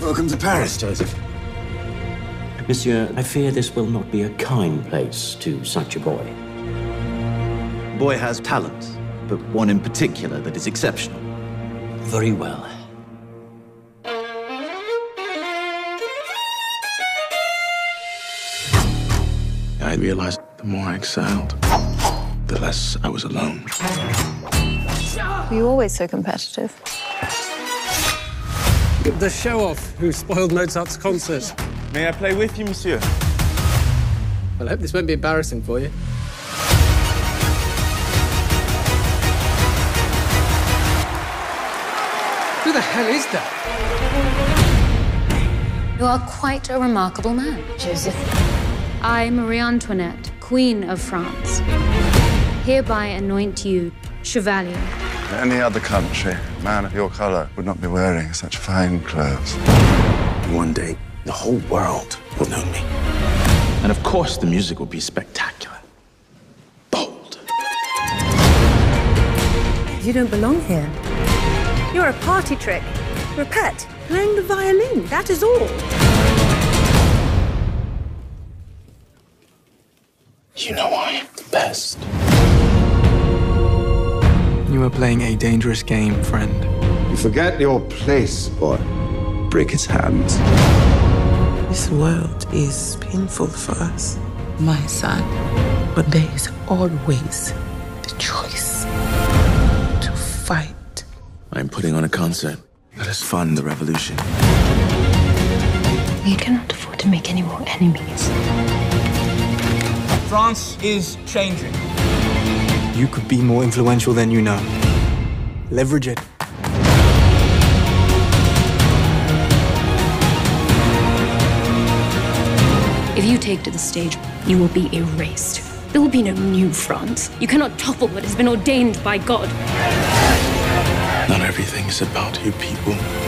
Welcome to Paris, Joseph. Monsieur, I fear this will not be a kind place to such a boy. The boy has talent, but one in particular that is exceptional. Very well. I realized the more I excelled, the less I was alone. Were you always so competitive? The show-off who spoiled Mozart's concert. May I play with you, monsieur? Well, I hope this won't be embarrassing for you. Who the hell is that? You are quite a remarkable man, Joseph. I, Marie Antoinette, Queen of France, hereby anoint you Chevalier. In any other country, a man of your colour would not be wearing such fine clothes. One day, the whole world will know me. And of course, the music will be spectacular. Bold. You don't belong here. You're a party trick. You're a pet playing the violin, that is all. You know I am the best. You are playing a dangerous game, friend. You forget your place, boy. Break his hands. This world is painful for us, my son. But there is always the choice to fight. I'm putting on a concert. Let us fund the revolution. We cannot afford to make any more enemies. France is changing. You could be more influential than you know. Leverage it. If you take to the stage, you will be erased. There will be no new France. You cannot topple what has been ordained by God. Not everything is about you people.